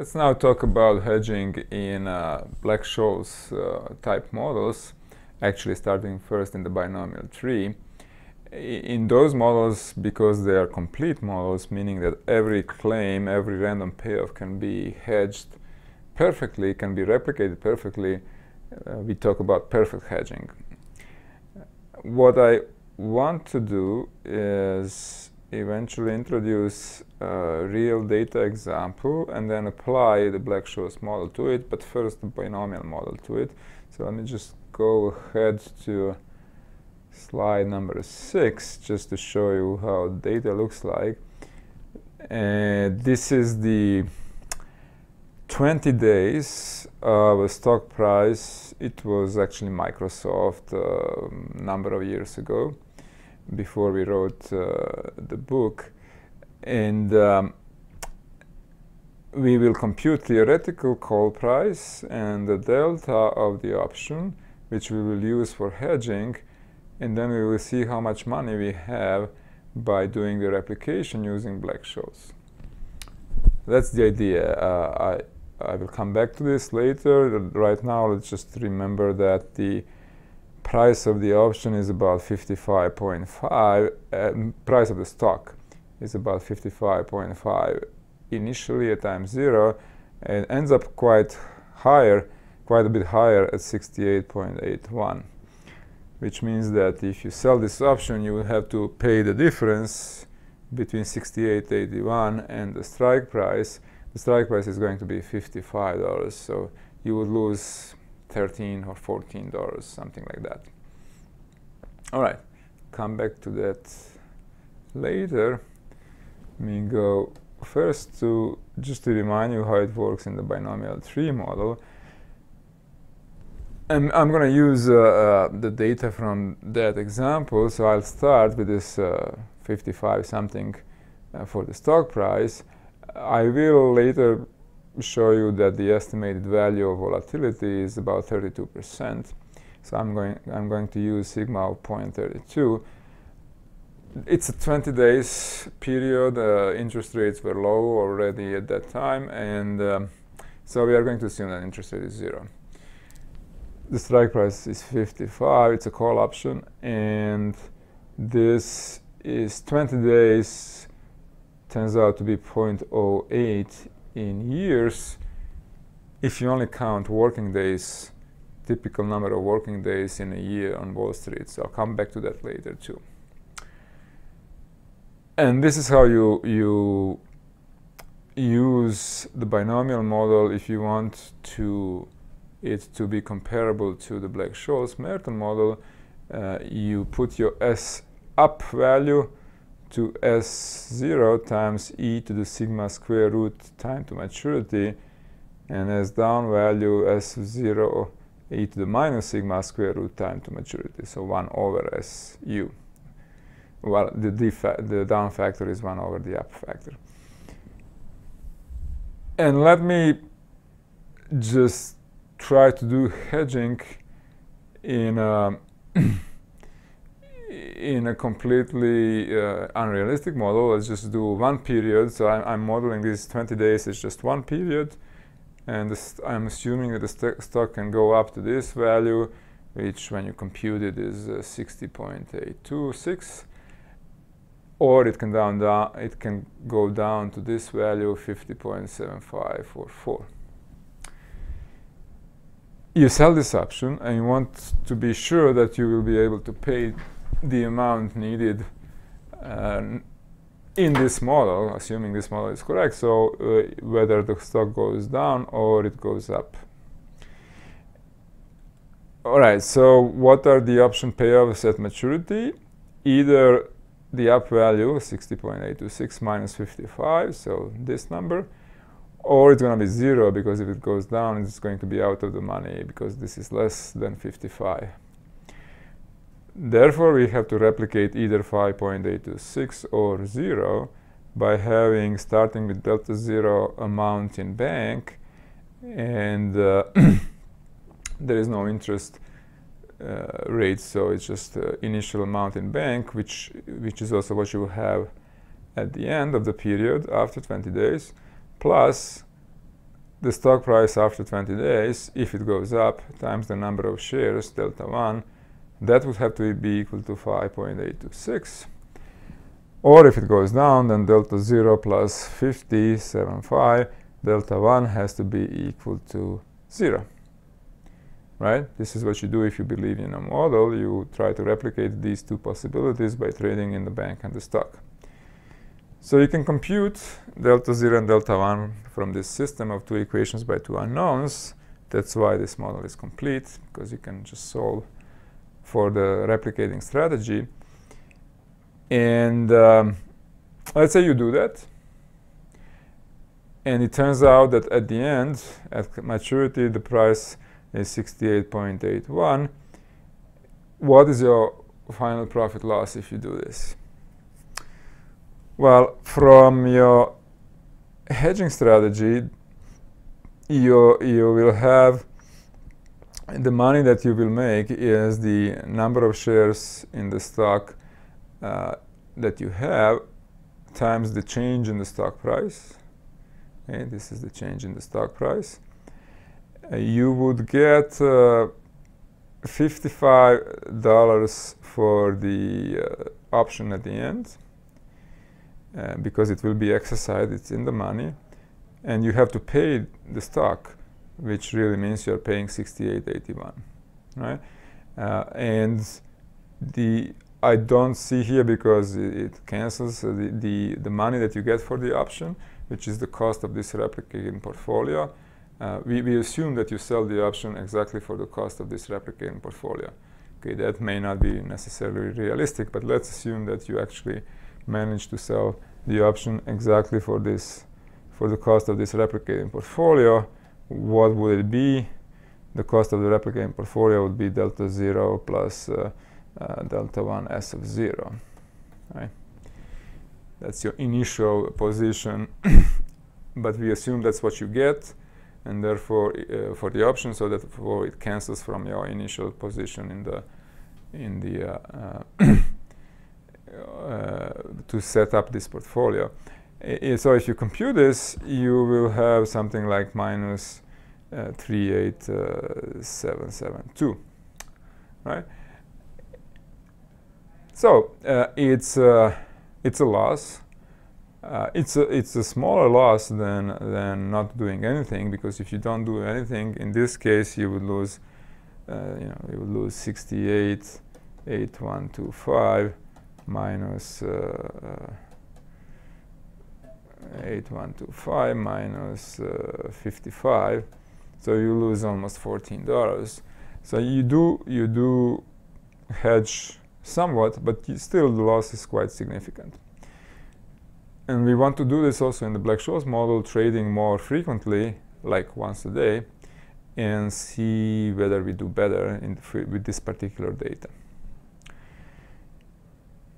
Let's now talk about hedging in Black-Scholes type models, actually starting first in the binomial tree. In those models, because they are complete models, meaning that every claim, every random payoff can be hedged perfectly, can be replicated perfectly, we talk about perfect hedging. What I want to do is eventually introduce a real data example and then apply the Black-Scholes model to it, but first the binomial model to it. So let me just go ahead to slide number 6 just to show you how data looks like. This is the 20 days of a stock price. It was actually Microsoft a number of years ago, before we wrote the book, and we will compute theoretical call price and the delta of the option, which we will use for hedging, and then we will see how much money we have by doing the replication using Black-Scholes. That's the idea. I will come back to this later. Right now, let's just remember that the price of the option is about 55.5, price of the stock is about 55.5 initially at time 0, and ends up quite a bit higher at 68.81, which means that if you sell this option, you will have to pay the difference between 68.81 and the strike price. The strike price is going to be $55, so you would lose $13 or $14, something like that. All right, come back to that later. Let me go first to just to remind you how it works in the binomial tree model. I'm going to use the data from that example, so I'll start with this 55 something for the stock price. I will later show you that the estimated value of volatility is about 32%. So I'm going to use sigma of 0.32. It's a 20 days period. Interest rates were low already at that time, and so we are going to assume that interest rate is 0. The strike price is 55. It's a call option, and this is 20 days. Turns out to be 0.08. In years, if you only count working days, typical number of working days in a year on Wall Street. So I'll come back to that later too. And this is how you use the binomial model if you want it to be comparable to the Black-Scholes-Merton model. You put your S up value to S0 times e to the sigma square root time to maturity, and S down value S0 e to the minus sigma square root time to maturity, so 1 over SU. Well, the down factor is 1 over the up factor. And let me just try to do hedging in a completely unrealistic model. Let's just do one period. So I'm modeling these 20 days as just one period, and I'm assuming that the stock can go up to this value, which when you compute it is 60.826, or it can go down to this value, 50.7544. You sell this option, and you want to be sure that you will be able to pay the amount needed in this model, assuming this model is correct, so whether the stock goes down or it goes up. All right, so what are the option payoffs at maturity? Either the up value, 60.826 minus 55, so this number, or it's going to be 0, because if it goes down, it's going to be out of the money, because this is less than 55. Therefore, we have to replicate either 5.826 or 0 by starting with delta 0 amount in bank, and there is no interest rate, so it's just initial amount in bank, which is also what you have at the end of the period after 20 days, plus the stock price after 20 days, if it goes up, times the number of shares, delta 1, that would have to be equal to 5.826. Or if it goes down, then delta 0 plus 50.75, delta 1 has to be equal to 0. Right? This is what you do if you believe in a model. You try to replicate these two possibilities by trading in the bank and the stock. So you can compute delta 0 and delta 1 from this system of two equations by two unknowns. That's why this model is complete, because you can just solve for the replicating strategy. And let's say you do that. And it turns out that at the end, at maturity, the price is 68.81. What is your final profit loss if you do this? Well, from your hedging strategy, you will have the money that you will make is the number of shares in the stock that you have times the change in the stock price. Okay, this is the change in the stock price. You would get $55 for the option at the end. Because it will be exercised, it's in the money, and you have to pay the stock, which really means you're paying 68.81, right? And I don't see here because it cancels the money that you get for the option, which is the cost of this replicating portfolio. We assume that you sell the option exactly for the cost of this replicating portfolio. Okay, that may not be necessarily realistic, but let's assume that you actually managed to sell the option exactly for this, for the cost of this replicating portfolio. What would it be? The cost of the replicating portfolio would be delta 0 plus delta 1 S of 0. Right? That's your initial position, but we assume that's what you get, and therefore for the option, so that it cancels from your initial position to set up this portfolio. So if you compute this, you will have something like minus 38772, right? So it's a loss. It's a smaller loss than not doing anything, because if you don't do anything, in this case, you would lose you would lose 68.8125. Minus 8125 minus 55, so you lose almost $14. So you do hedge somewhat, but still the loss is quite significant. And we want to do this also in the Black-Scholes model, trading more frequently, like once a day, and see whether we do better with this particular data.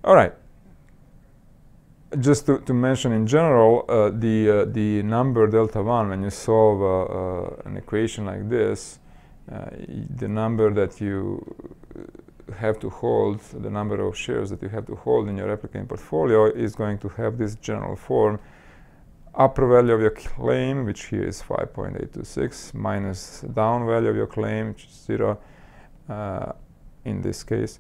All right. Just to mention in general, the number delta 1, when you solve an equation like this, the number that you have to hold, the number of shares that you have to hold in your replicating portfolio is going to have this general form: upper value of your claim, which here is 5.826, minus down value of your claim, which is 0 in this case,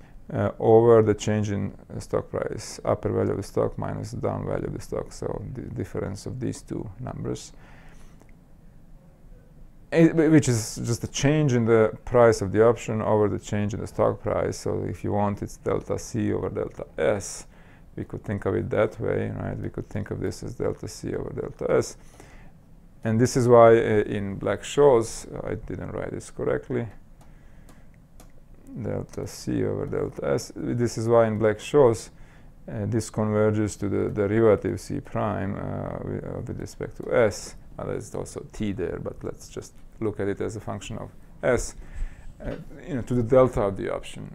over the change in stock price, upper value of the stock minus the down value of the stock, so the difference of these two numbers, which is just the change in the price of the option over the change in the stock price. So if you want, it's delta C over delta S. We could think of it that way, right? We could think of this as delta C over delta S. And this is why in Black-Scholes, I didn't write this correctly, delta C over delta S. This is why in Black-Scholes this converges to the derivative C prime with respect to S. There's also T there, but let's just look at it as a function of S, to the delta of the option,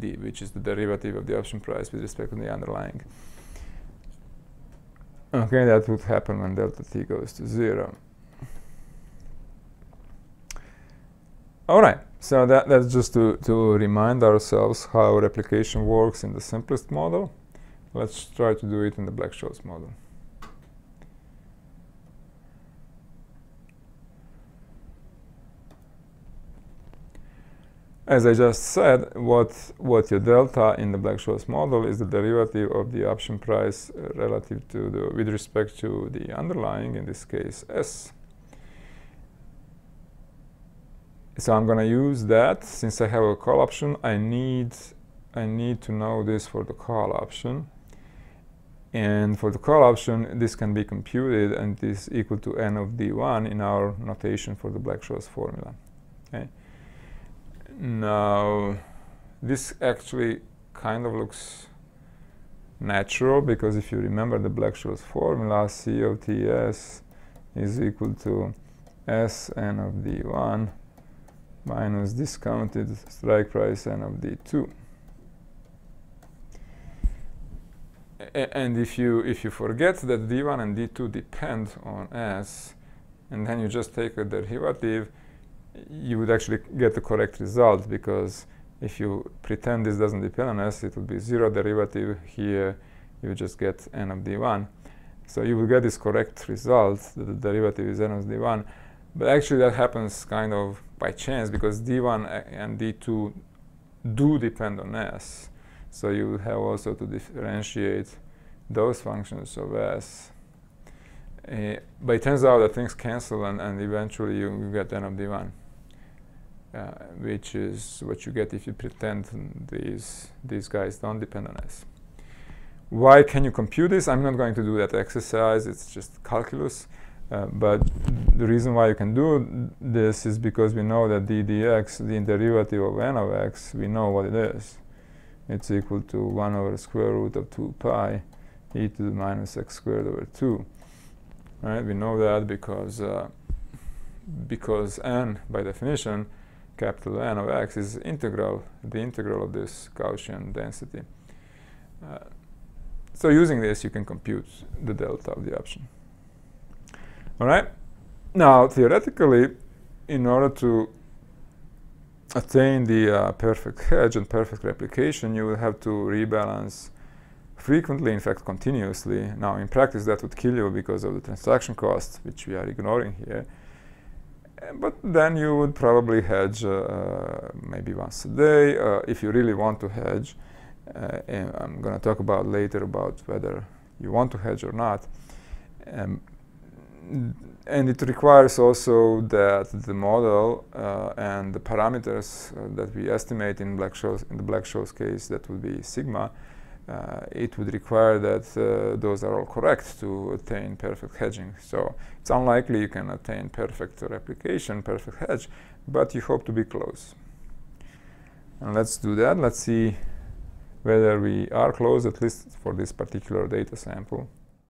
D, which is the derivative of the option price with respect to the underlying. Okay, that would happen when delta T goes to 0. All right. So that's just to remind ourselves how replication works in the simplest model. Let's try to do it in the Black-Scholes model. As I just said, what your delta in the Black-Scholes model is the derivative of the option price relative to the, with respect to the underlying, in this case, S. So I'm going to use that. Since I have a call option, I need to know this for the call option. And for the call option, this can be computed, and this is equal to n of d1 in our notation for the Black-Scholes formula. Okay. Now, this actually kind of looks natural, because if you remember the Black-Scholes formula, C of Ts is equal to Sn of d1 minus discounted strike price n of d2. And if you forget that d1 and d2 depend on S, and then you just take a derivative, you would actually get the correct result, because if you pretend this doesn't depend on S, it would be zero derivative here. You just get n of d1. So you will get this correct result, that the derivative is n of d1. But actually that happens kind of by chance, because d1 and d2 do depend on S. So you would have also to differentiate those functions of S. But it turns out that things cancel, and eventually you get n of d1. Which is what you get if you pretend these guys don't depend on S. Why can you compute this? I'm not going to do that exercise, it's just calculus. But the reason why you can do this is because we know that d dx, the derivative of n of x, we know what it is. It's equal to 1 over square root of 2 pi e to the minus x squared over 2. Right? We know that because n, by definition, capital N of x is integral, the integral of this Gaussian density. So using this, you can compute the delta of the option. All right? Now, theoretically, in order to attain the perfect hedge and perfect replication, you will have to rebalance frequently, in fact, continuously. Now, in practice, that would kill you because of the transaction cost, which we are ignoring here. But then you would probably hedge maybe once a day if you really want to hedge. And I'm going to talk about later about whether you want to hedge or not. And it requires also that the model and the parameters that we estimate in the Black-Scholes case, that would be sigma, it would require that those are all correct to attain perfect hedging. So it's unlikely you can attain perfect replication, perfect hedge, but you hope to be close. And let's do that. Let's see whether we are close, at least for this particular data sample.